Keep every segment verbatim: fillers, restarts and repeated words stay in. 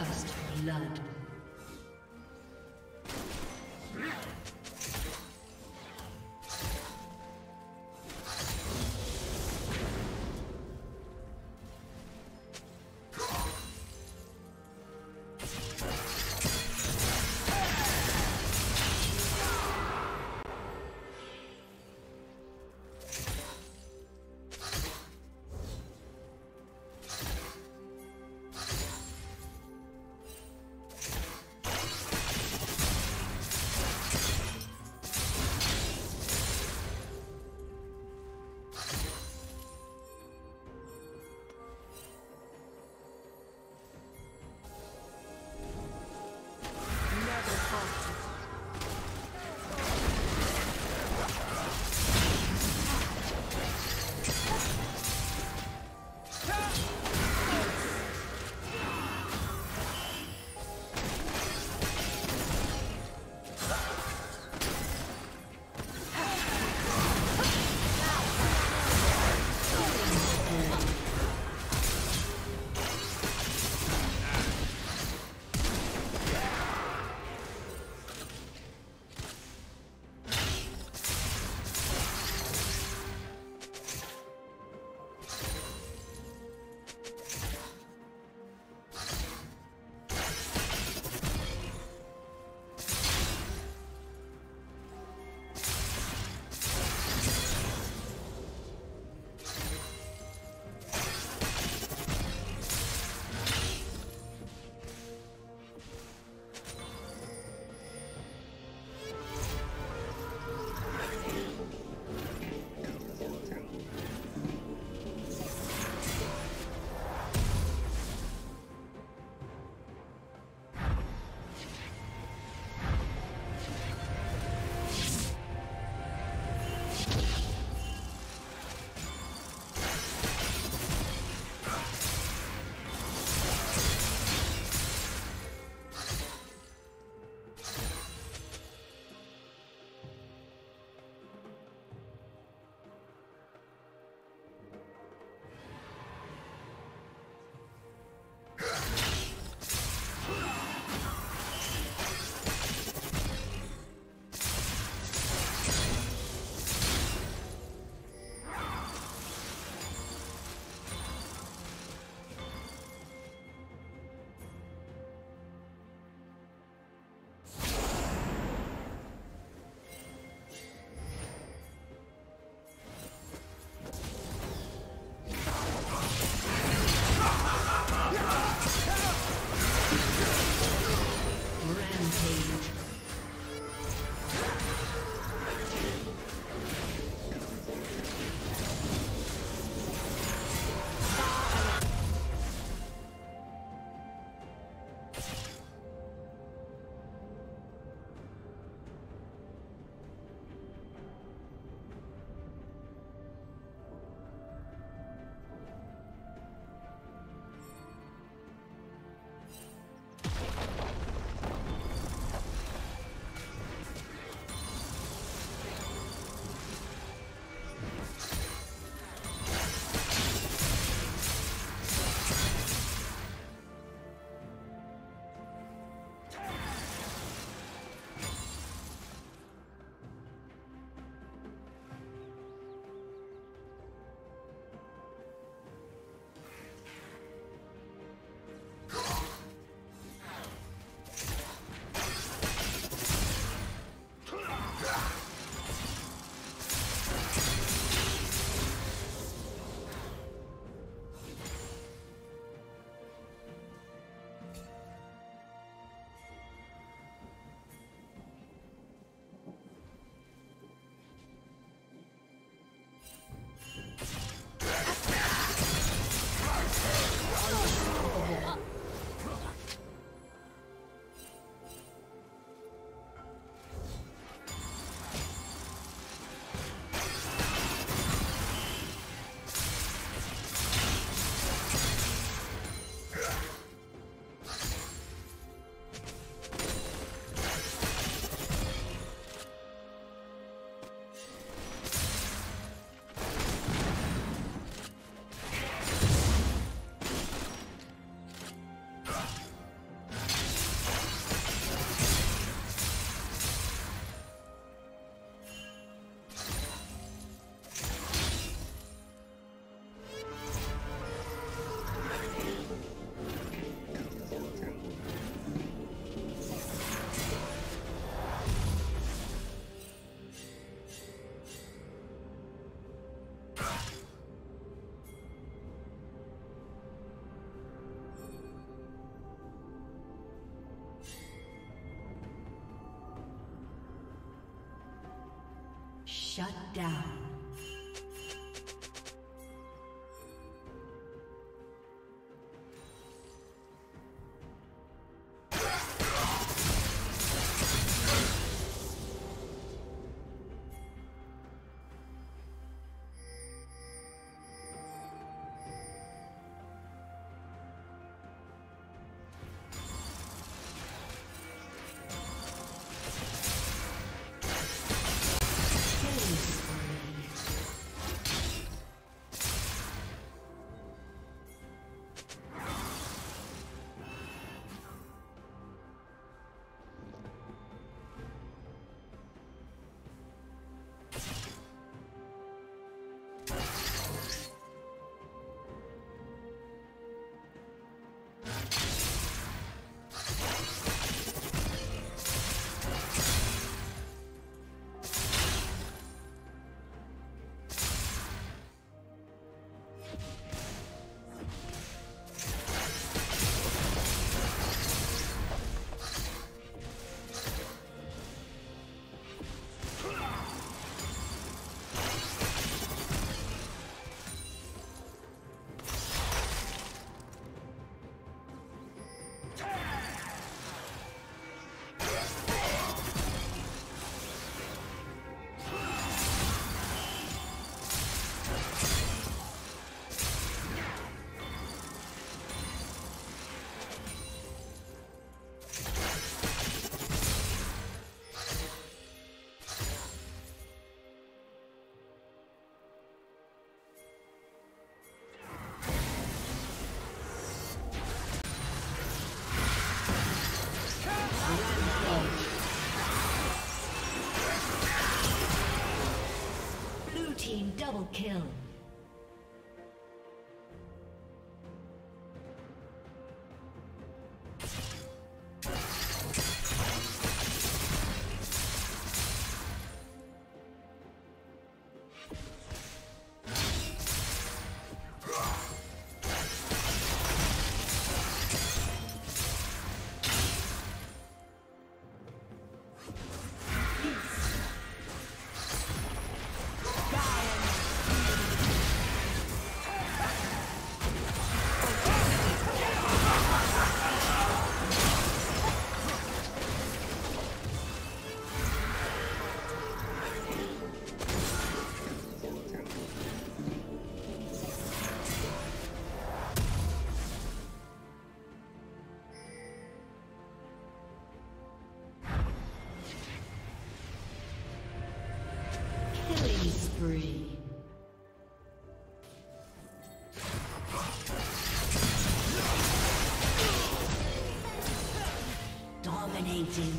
First blood. Shut down. Double kill. Dominating.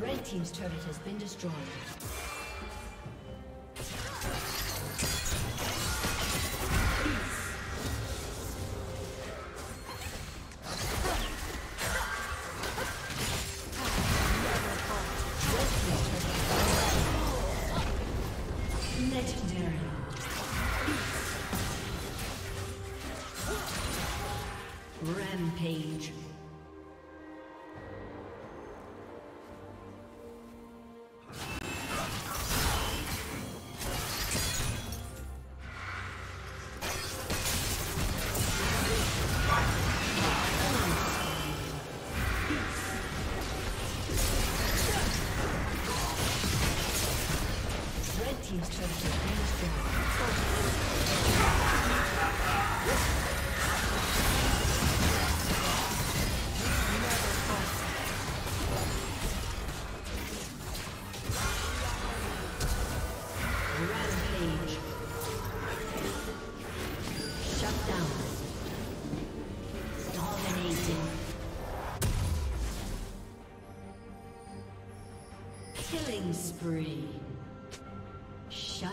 Red team's turret has been destroyed. Rampage. Red team's turret has been destroyed. Spree. Shut